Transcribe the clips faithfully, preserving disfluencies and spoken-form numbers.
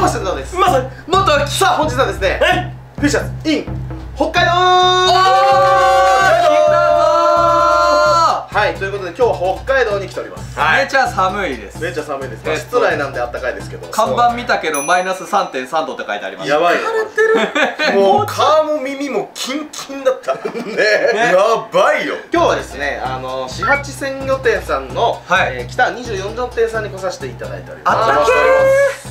うも下田です。まず、もっとさあ、本日はですね、フィッシャーズ in 北海道はい、ということで今日は北海道に来ております。めちゃ寒いです。めちゃ寒いです。室内なんで暖かいですけど。看板見たけどマイナス さんてんさん 度って書いてあります。やばい。もう顔も耳もキンキンだった。ね、やばいよ。今日はですね、あの始発鮮魚店さんの北にじゅうよん条店さんに来させていただいております。あったけ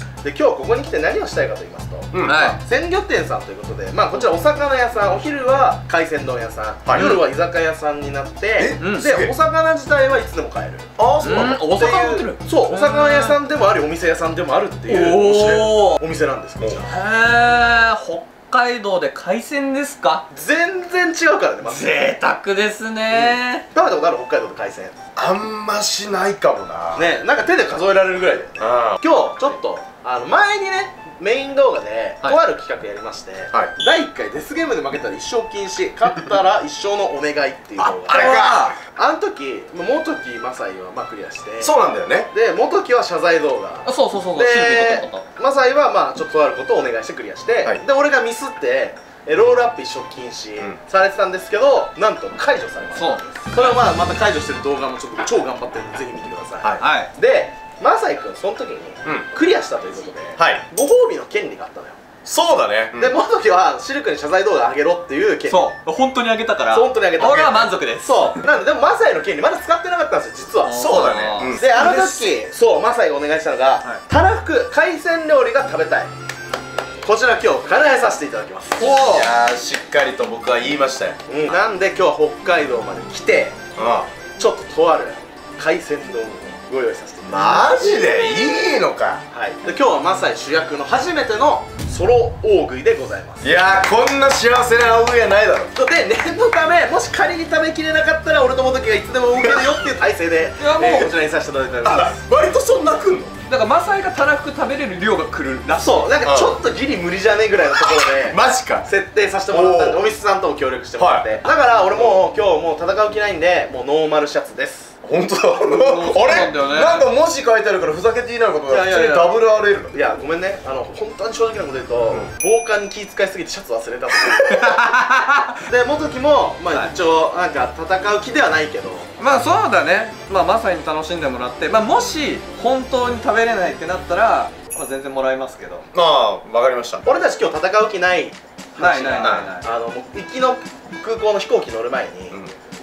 ー。で今日ここに来て何をしたいかと言いますと、鮮魚店さんということで、まあこちらお魚屋さん、お昼は海鮮丼屋さん、夜は居酒屋さんになって、でお魚自体はいつでも買える。ああ、そうなんだ。お魚売ってる。そう、お魚屋さんでもありお店屋さんでもあるっていうお店なんです。へえ、北海道で海鮮ですか。全然違うからね。まず贅沢ですね。食べたことある北海道で海鮮？あんましないかもな。ね、なんか手で数えられるぐらいだよね。今日ちょっとあの前にね、メイン動画でとある企画やりまして、はい、だいいっかいデスゲームで負けたら一生禁止、勝ったら一生のお願いっていう動画あれか。あの時元木マサイはまあクリアして、そうなんだよね。で元木は謝罪動画、あ、そうそうそうそう、でマサイはまあちょっとあることをお願いしてクリアして、はい、で俺がミスってロールアップ一生禁止されてたんですけど、うん、なんと解除されました。 そ, それをまあまた解除してる動画もちょっと超頑張ってるんでぜひ見てください。はい、はい、でマサイ君その時にクリアしたということで、ご褒美の権利があったのよ。そうだね。でもときはシルクに謝罪動画あげろっていう権利、そう本当にあげたから、本当にあげた。俺は満足です。そうなんで、でもマサイの権利まだ使ってなかったんですよ実は。そうだね。であの時そうマサイがお願いしたのが、たらふく海鮮料理が食べたい、こちら今日叶えさせていただきます。いやー、しっかりと僕は言いましたよ。なんで今日は北海道まで来て、ちょっととある海鮮丼をご用意させて。マジでいいのか。はい、で今日はまさに主役の初めてのソロ大食いでございます。いやー、こんな幸せな大食いはないだろう。で念のため、もし仮に食べきれなかったら俺ともどきがいつでも動けるよっていう体制でこちらにさせていただいております。割とそんな来んのなんかマサイがたらふく食べれる量が来るらしい。そうなんかちょっとギリ無理じゃねえぐらいのところでマジか設定させてもらったんで、お店さんとも協力してもらって、だから俺も今日もう戦う気ないんで、もうノーマルシャツです。本当だ。あれなんか文字書いてあるからふざけていいなのかと思ったら普通にダブル アールエル。 いやごめんね、あの本当に正直なこと言うと防寒に気遣いすぎてシャツ忘れたって。で元木もまあ一応なんか戦う気ではないけど、まあそうだね、まあまさに楽しんでもらって、まあもし本当に食べれないってなったらまあ全然もらいますけど。ああ、わかりました。俺たち今日戦う気ないないないないない。あのもう行きの空港の飛行機乗る前に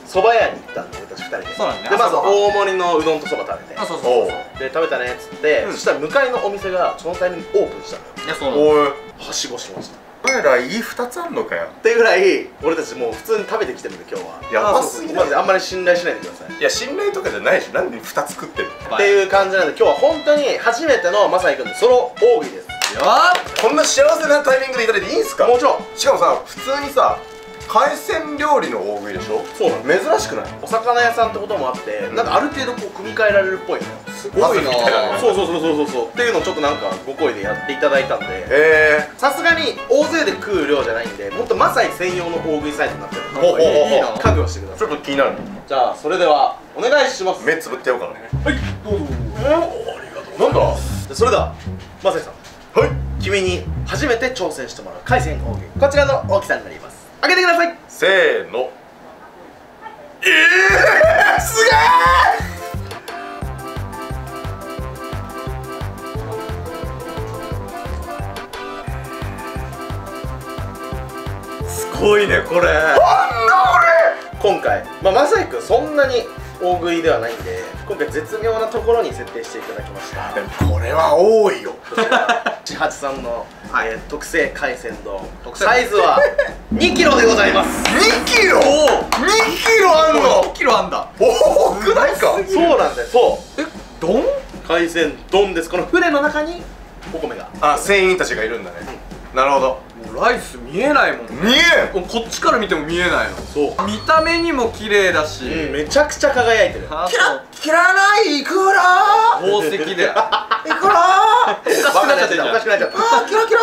蕎麦屋に行ったんで俺たちふたりで、そうなんね、でまず大盛りのうどんと蕎麦食べて、あ、そうそうそうで食べたねっつって、そしたら向かいのお店がそのタイミングオープンしたのよ。いや、そうなんだ。はしごしました。お前ら胃ふたつあんのかよってぐらい俺たちもう普通に食べてきてるんで今日はやばすぎない。あんまり信頼しないでください。いや信頼とかじゃないし、なんでふたつ食ってるっていう感じなんで、今日は本当に初めてのまさいくんのソロ大喜利です。いやー、こんな幸せなタイミングでいただいていいんすか。もちろん。しかもさ、普通にさ海鮮料理の大食いでしょ。そうなの、珍しくない。お魚屋さんってこともあって、なんかある程度こう組み替えられるっぽいのよ。すごいな。そうそうそうそうそうっていうのをちょっとなんかご好意でやっていただいたんで、へえ、さすがに大勢で食う量じゃないんで、もっとマサイ専用の大食いサイトになってるので、いいな、覚悟してください。ちょっと気になる。じゃあそれではお願いします。目つぶってようかな。はい、どうぞ。ありがとう。なんだそれだ。マサイさん、はい、君に初めて挑戦してもらう海鮮大食い、こちらの大きさになります。開けてください。せーの。ええー、すげえ。すごいねこれ。なんだこれ。今回、まあマサイ君そんなに大食いではないんで、今回絶妙なところに設定していただきました。でもこれは多いよ。ちはちさんの、はい、えー、特製海鮮丼、サイズはにキロでございます。にキロ、にキロあんの。にキロあんだ。多くないか。そうなんだよ。そう、え、丼、海鮮丼です。この船の中にお米が、あ、船員たちがいるんだね、うん、なるほど。ライス見えないもん。見えん。こっちから見ても見えないの。そう、見た目にも綺麗だし、うん、めちゃくちゃ輝いてる。キラキラないイクラ、宝石でイクラおかしくなっちゃってる。おかしくなっちゃった。あー、キラキラ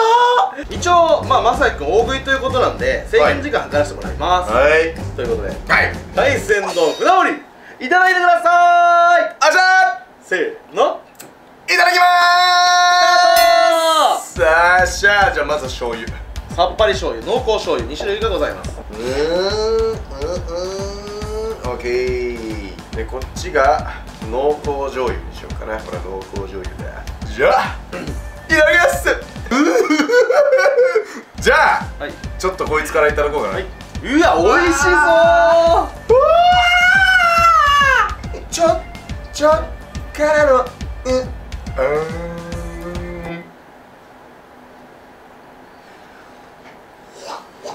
ー。一応まあまさいくん大食いということなんで制限時間計らせてもらいます。はい、ということで海鮮丼舟盛りいただいてくださーい。あじゃー、せーの、いただきまーす。ゃあまず醤油、さっぱり醤油、濃厚醤油に種類がございます。うーんうーんオッケー。でこっちが濃厚醤油にしようかな。これは濃厚醤油で、じゃあいただきます。じゃあ、はい、ちょっとこいつからいただこうかな、はい、うわおいしそう。ちょっちょっからのうんうんマ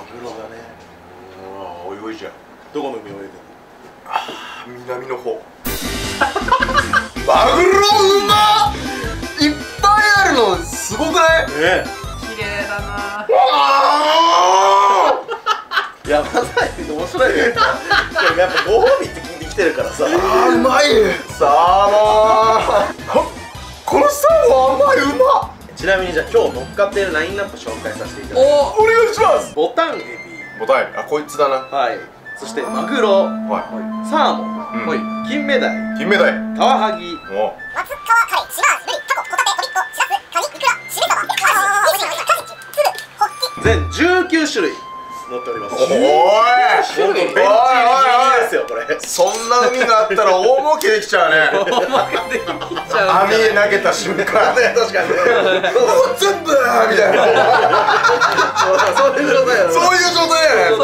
グロだね。ああおいおいじゃん。どこの海泳いでんの？ああ南の方。マグロうまっ、いっぱいあるのすごくない？ええ綺麗だな。いやまさに面白いね。でもやっぱご褒美って聞いてきてるからさ。あーうまいサーモン。このサーモン甘いうまっ。ちなみにじゃあ今日乗っかってるラインナップ紹介させていただきます。おお願いします。ボタンエビ、ボタンエビ、あこいつだな。はい。そしてマグロ、はい、サーモン、はい、金目鯛、金目鯛、カワハギ、お松川カレイ、シマウニ、タコ、ホタテ、ホリコ、シラス、カニ、イクラ、シメサバ、カジキ、カジキ、ツル、ホッキ、全じゅうきゅうしゅるい載っております。おーい、ベンチ入りですよこれ。そんな海があったら大儲けできちゃうね。大儲けできちゃうね。網投げた瞬間ね、確かにね。もう全部みたいな。そういう状態やね。そういう状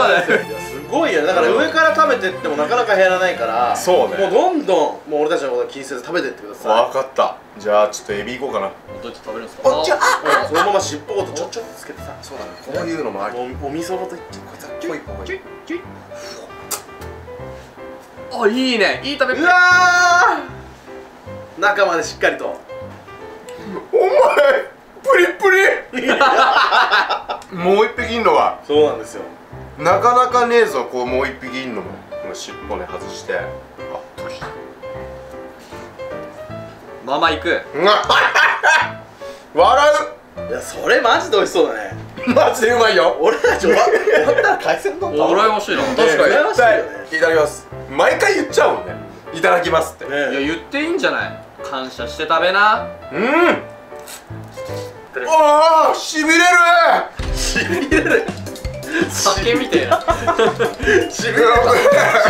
態やね。すごいよね。だから上から食べてってもなかなか減らないから。そうね。もうどんどんもう俺たちのこと気にせず食べてってください。わかった。じゃあちょっとエビいこうかな。どうやって食べるんですか？おっちょ、あ、そのまま尻尾ごとちょっちょっつけてさ。そうだね。こういうのもあり。お味噌ごといっちゃう。ちょいちょいちょい。お、いいね。いい食べっぷり。うわー。中までしっかりと。お前プリプリ。もう一匹いんのは。そうなんですよ。なかなかねえぞ、こうもう一匹いんのも。この尻尾ね外して。あ、どうした。まま行く。笑う。いや、それマジで美味しそうだね。マジでうまいよ。俺たち終わったら海鮮丼。羨ましいな。確かに。絶対いただきます。毎回言っちゃうもんね。いただきますって。いや、言っていいんじゃない。感謝して食べな。うん。ああ、しびれる。しびれる。酒みたいな。しびれた。しびれた。しび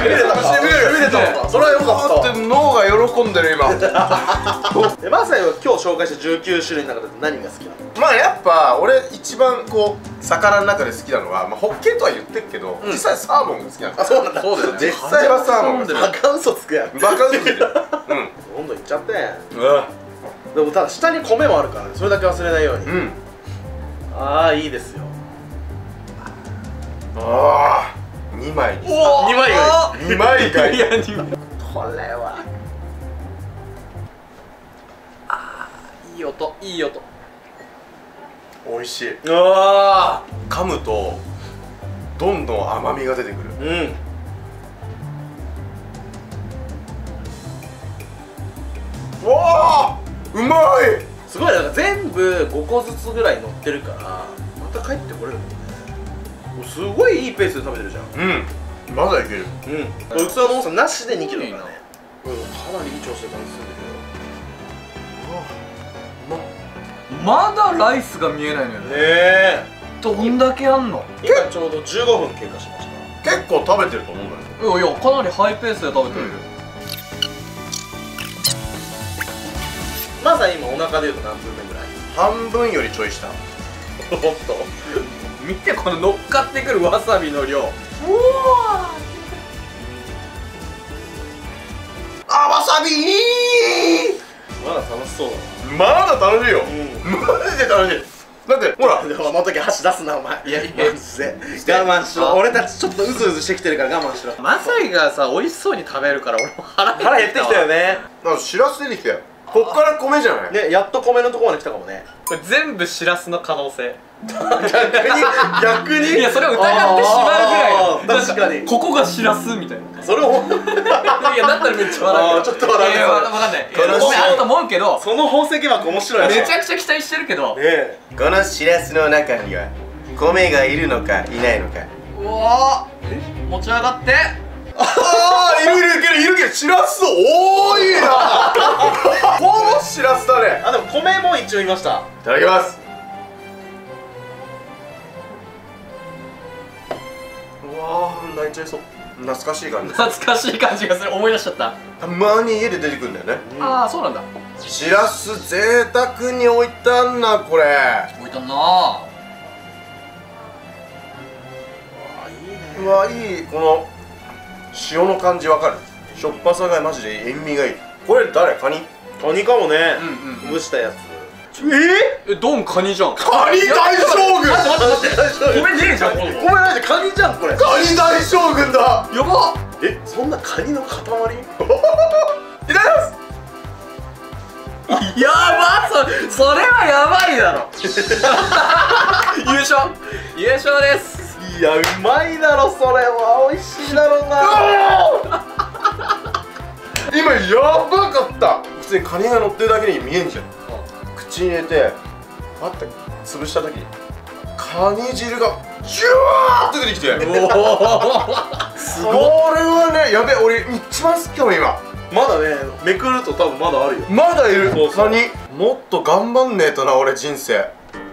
れた。それはよかった。脳が喜んでる今。え、まさに今日紹介したじゅうきゅうしゅるいの中で何が好きなの？まあやっぱ俺一番こう魚の中で好きなのは、まあホッケとは言ってるけど、実際サーモンが好きなの。あ、そうなんだ。そうだよね。実際はサーモン。バカ嘘つくやん。バカ嘘つくやん。うん。どんどんいっちゃって。うん。でもただ下に米もあるから、それだけ忘れないように。うん。ああいいですよ。ああ、二枚。二枚がいい。二枚がいい。これは。ああ、いい音、いい音。美味しい。ああ、噛むと。どんどん甘みが出てくる。うん。うわあ、うまい。すごい、なんか全部五個ずつぐらい乗ってるから。また帰ってこれる。すごいいいペースで食べてるじゃん。うん、まだいける。うん、器の多さなしでにキロだね。うん、かなりいい調子で食べてるんだけど、うまっ。まだライスが見えないのよね。ねえ、どんだけあんの。今ちょうどじゅうごふん経過しました。結構食べてると思うんだけど。いやいや、かなりハイペースで食べてる。まさに今お腹でいうと何分目ぐらい？半分よりちょい下。おっと、見てこの乗っかってくるわさびの量。おお、あ、わさびいい。まだ楽しそうだな。まだ楽しいよ、うん、マジで楽しい。だってほら、でもあの時箸出すなお前。いやいやマジで我慢しろ。俺たちちょっとうずうずしてきてるから我慢しろ。マサイがさ美味しそうに食べるから俺も腹減ってきたよね。なんかしらす出てきたよ。こっから米じゃないね。やっと米のとこまで来たかもね。これ全部しらすの可能性。逆に逆に、いやそれを疑ってしまうぐらい。確かにここがしらすみたいな。それをいやだったらめっちゃ笑う。ちょっと笑う。いや分かんない、米あると思うけど、その宝石箱面白い。めちゃくちゃ期待してるけど、このしらすの中には米がいるのかいないのか。うわー、持ち上がって、ああいるいるいるいるけど、しらす多いな。ほぼしらすだね。あ、でも米も一応いました。いただきます。泣いちゃいそう。懐かしい感じ。懐かしい感じがする。思い出しちゃった。たまに家で出てくるんだよね。ああ、そうなんだ。しらす贅沢に置いたんな、これ。置いたんなあ。うわ、いい。この塩の感じわかる。しょっぱさがマジで塩味がいい。これ誰？カニ？カニかもね。うんうん、蒸したやつ。ええ、ドンカニじゃん。カニ大将軍。待って待って待って、これねえじゃん。これないでカニじゃんこれ。カニ大将軍だ。やば。え、そんなカニの塊？いただきます。やば、そそれはやばいだろ。優勝優勝です。いや、うまいだろそれは。美味しいだろうな。今やばかった。普通にカニが乗ってるだけに見えんじゃん。口に入れて、あって潰した時にカニ汁がジュワーって出てきて、すごい。これはね、やべえ、俺一番好きかも今。まだね、めくると多分まだあるよ。まだいる。そうそう、カニ。もっと頑張んねえとな、俺人生。うわー、そっから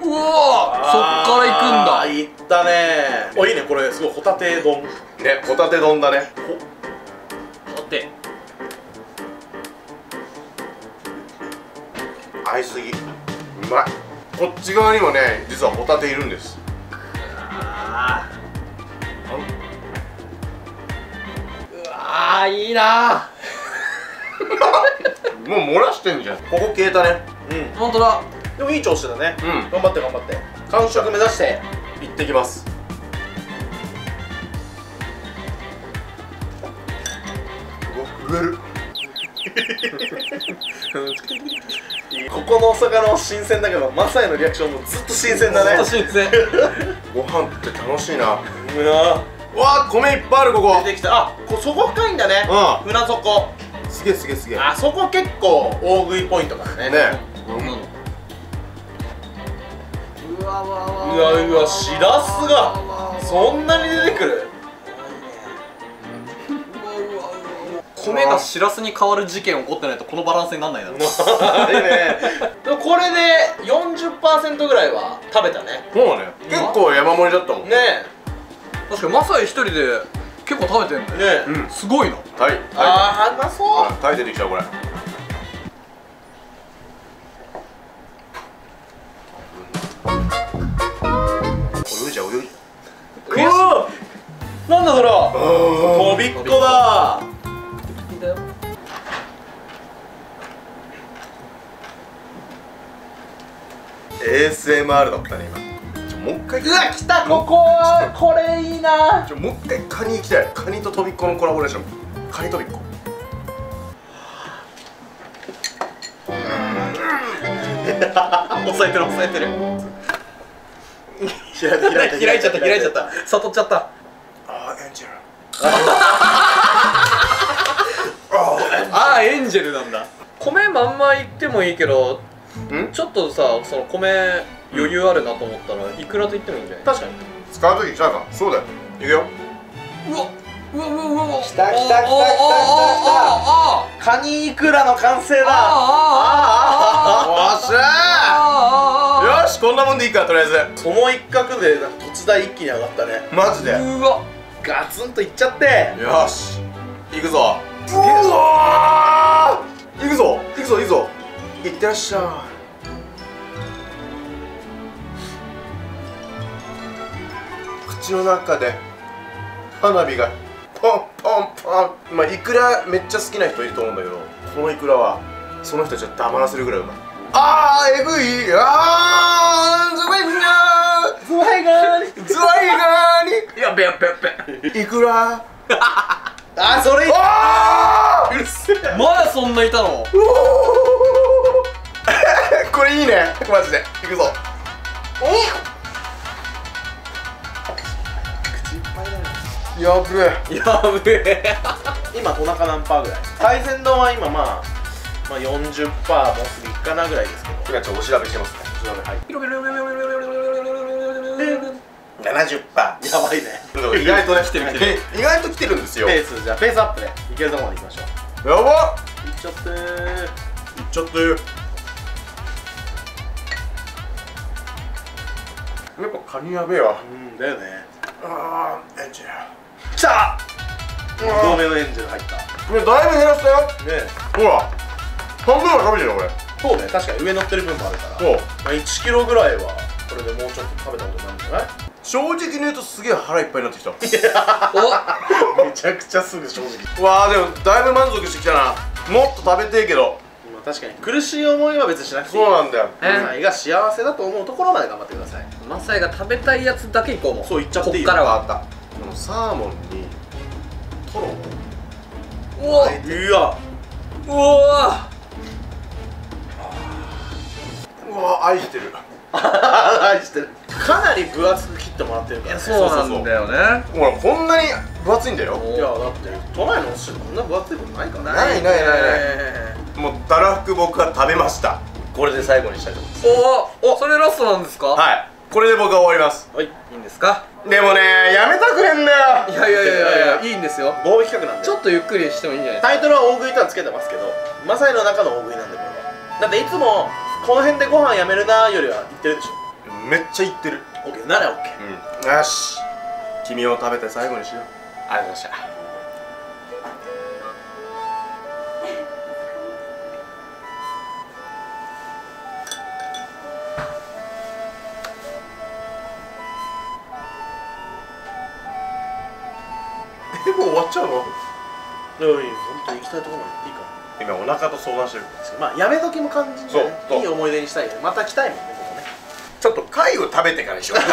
行くんだ。いったねー。お、いいね、これすごい。ホタテ丼ね、ホタテ丼だね。ホタテ合いすぎ。うまい。こっち側にもね、実はホタテいるんです。ああ、いいなもう漏らしてんじゃん。ここ消えたね。うん、本当だ。でもいい調子だね。うん、頑張って頑張って、完食目指して行ってきます。うわ、震えるここのお魚も新鮮だけど、マサイのリアクションもずっと新鮮だね。ずっと新鮮ご飯って楽しいな。うわー、米いっぱいある。ここ出てきた。あ、こそこ深いんだね。うん、船底。すげえすげえすげえ。あそこ結構大食いポイントだね。ねえ。うわうわうわ、しらすがそんなに出てくる。米がしらすに変わる事件起こってないとこのバランスにならないだろう。これで よんじゅっパーセント ぐらいは食べたね。そうね、結構山盛りだったもんね。確かにマサイ一人で結構食べてるんだよね。すごいな。タイ。ああ、うまそう。タイ出てきた。これ泳いじゃ泳いじゃ。うわ、なんだそれ。飛びっこだ。エーエスエムアール だったね今。ちょ、もう一回。うわ、来た。ここはこれいいな。ちょ、もう一回カニ行きたい。カニととびっこのコラボレーション。カニとびっこ。抑えてる抑えてる。開いちゃった開いちゃった。悟っちゃった。あー、エンジェル。あー、エンジェルなんだ。米まんまいってもいいけど、ちょっとさ、その米余裕あるなと思ったら、いくらと言ってもいいんじゃない？確かに。使うときじゃあ、そうだよ。いくよ。うわ、うわうわうわうわ。きたきたきたきたきたきた。カニいくらの完成だ。ああ、おっしゃー。よし、こんなもんでいいか、とりあえず。その一角で突然一気に上がったね。マジで。うわ、ガツンといっちゃって。よし、いくぞ。うわ、いくぞ、いくぞ、いくぞ。いってらっしゃい。口の中で花火がポンポンポン。まあ、イクラめっちゃ好きな人いると思うんだけど、このイクラはその人じゃ黙らせるぐらいうまい。あー、えぐい。あー、ズワイガーズワイガーズワイガーにやべやべやべ。イクラあ、それいい。あー、うるせえ。まだそんないたの。これいいね、マジで。いくぞ。おっ、口いっぱいだね。やべえやべえ今お腹何パーぐらい？海鮮丼は今まあ、まあ、よんじゅっパーセント もうすぐいっかなぐらいですけど、今ちょっとお調べしてますね。お調べ、はい。ななじゅっパーセント。やばいね。意外とね、来てる来てる。意外と来てるんですよ。ペース、じゃあペースアップでいけるとこまでいきましょう。やばっ、いっちゃってーいっちゃってー。やっぱカニやべえわ。うんだよね。ああ、エンジェル。きた同盟のエンゼル入った。これだいぶ減らしたよね。ほら半分は食べてるよこれ。そうね、確かに上乗ってる分もあるから。まあいちキロぐらいはこれでもうちょっと食べたことになるんじゃない。正直に言うとすげえ腹いっぱいになってきた。おめちゃくちゃすぐ正直。わあでもだいぶ満足してきたな。もっと食べてえけど。確かに苦しい思いは別にしなくていい。そうなんだよ。皆さんが幸せだと思うところまで頑張ってください。マサイが食べたいやつだけいこう。もうそういっちゃっていいよ。こっからはあった。このサーモンにトロをうわうわうわうわ愛してる愛してる。かなり分厚く切ってもらってるからね。そうなんだよね。ほらこんなに分厚いんだよ。いやだって都内のお寿司こんな分厚いことないから。ないないないない。もうたらふく僕は食べました。これで最後にしたいと思います。おお、それラストなんですか。はい、これで僕は終わります。はい、いいんですか。でもね、やめたくねんだよ。いやいやいやいや、いいんですよ。防衛企画なんでちょっとゆっくりしてもいいんじゃないですか。タイトルは大食いとはつけてますけど、マサイの中の大食いなんでこれは。だっていつもこの辺でご飯やめるなよりは言ってるでしょ。めっちゃ言ってる。 OK なら OK、うん、よし君を食べて最後にしよう。ありがとうございました。結構終わっちゃうの。いやいや、本当に行きたいところまでいいかも。今お腹と相談してるんですけど、まあやめときも感じるね。いい思い出にしたいよね。また来たいもんね、ここね。ちょっと貝を食べてからにしようか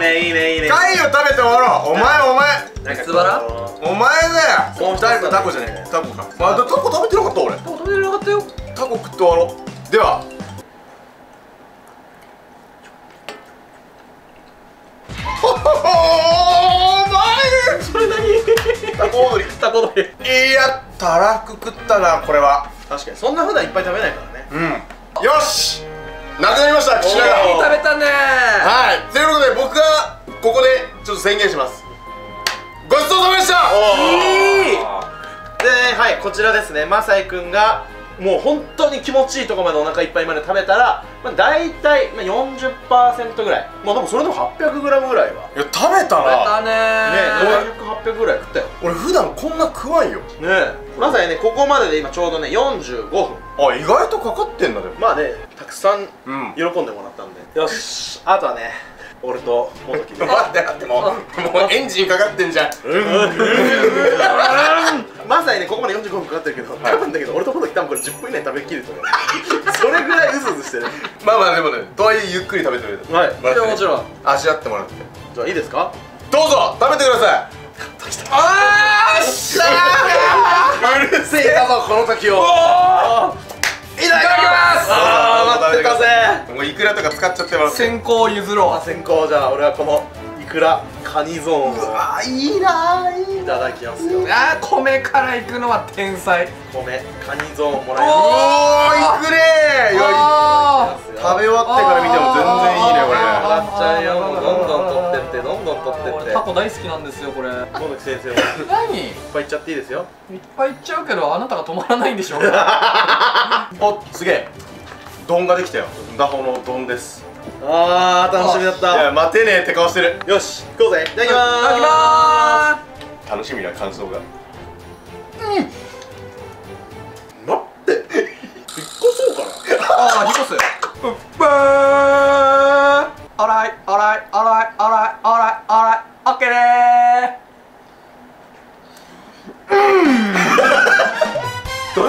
ないいねいいねいいね。貝を食べて終わろう。お前お前つばらお前だよ。このふたりのタコじゃねえか。タコか。まあタコ食べてなかった俺。タコ食べてなかったよ。タコ食って終わろう。ではほほほそれなにタコ踊りタコ踊り。いやたらふく食ったなこれは。確かにそんな普段いっぱい食べないからね。うん、よしなくなりました。口長食べたね。はい、ということで僕はここでちょっと宣言します。ごちそうさまでした。いいで、はい、こちらですね。マサイくんがもう本当に気持ちいいとこまでお腹いっぱいまで食べたら、まあ、大体 よんじゅっパーセント ぐらい。まあでもそれでも はっぴゃくグラム ぐらいは。いや食べたな。食べたねー。ななひゃくはっぴゃくぐらい食ったよ俺。普段こんな食わんよねえ。まさにね、ここまでで今ちょうどねよんじゅうごふん。あ、意外とかかってんだ。でもまあね、たくさん喜んでもらったんで、うん、よしあとはね俺と元木で待って待ってもうもうエンジンかかってんじゃん。まさにね、ここまでよんじゅうごふんかかってるけど、多分だけど俺と元木多分これじゅっぷん以内食べきると思う。それぐらいうずうずしてる。まあまあでもね、とはいえゆっくり食べてる。はい、もちろん味わってもらって。じゃあいいですか、どうぞ食べてください。あーしゃー、うるせえだぞこの時を。いただきます。あー待ってたぜ。もうイクラとか使っちゃってます。先行譲ろう。先行。じゃあ俺はこのイクラカニゾーン。うわーいいなー。いい、いただきますよ。あー米からいくのは天才。米カニゾーンもらえる。おーいくれー。食べ終わってから見ても全然いいねこれ。笑っちゃうよ。どんどん取ってってどんどん取ってって。タコ大好きなんですよこれ。野口先生は何いっぱいいっちゃっていいですよ。いっぱいいっちゃうけどあなたが止まらないんでしょうか。お、すげえ丼ができたよ。ダホの丼です。あー楽しみだった。いや待てねえって顔してる。よし行こうぜ。いただきまーす。いただきまーす。楽しみな感想が。うん待って引っ越そうかな。ああ引っ越す。うっばー。あらいあらいあらいあらいあらいあらいオッケー。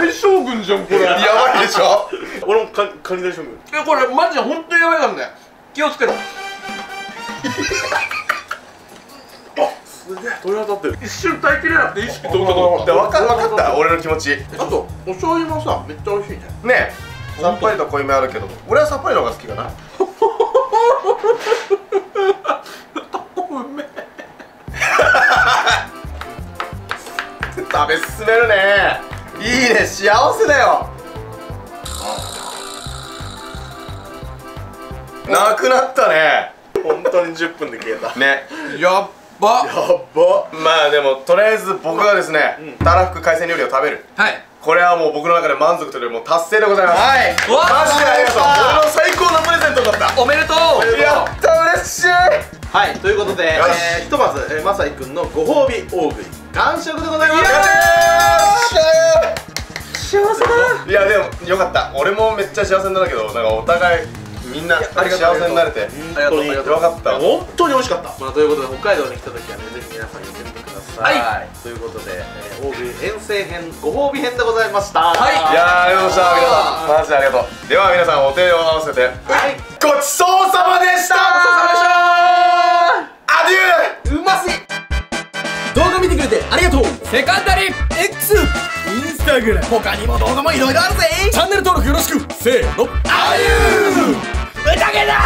大将軍じゃんこれ。やばいでしょ。俺もカニ大将軍。えこれマジで本当にやばいからね、気をつけろ。あすげえ鳥肌立ってる。一瞬耐えきれなくて意識飛ぶかと思った。分かった俺の気持ち。あとお醤油もさめっちゃ美味しいね。ねえさっぱりと濃いめあるけど俺はさっぱりの方が好きかな。タコうめえ。食べ進めるね。いいね、幸せだよ。なくなったね本当に。じゅっぷんで消えたね。やっばやっば。まあでもとりあえず僕はですね、うん、たらふく海鮮料理を食べる。はい、これはもう僕の中で満足というよりも達成でございます。はい、マジでありがとう。俺の最高のプレゼントだった。おめでとう。やった嬉しい。しい。はい、ということで、えー、ひとまずまさいくんのご褒美大食い完食でございます。幸せだ。いやでもよかった、俺もめっちゃ幸せになるけど、なんかお互いみんな幸せになれて本当によかった、本当に美味しかった。まあということで、北海道に来た時はね、ぜひ皆さん寄ってみてください。はい、ということで大食い遠征編ご褒美編でございました。はい、いやありがとうございました。マジでありがとう。では皆さんお手を合わせてごちそうさまでした。アデュー。うまし動画見てくれてありがとう。セカンダリー X インスタグラム、他にも動画もいろいろあるぜ。チャンネル登録よろしく。せーの、アデュー。うたけだー。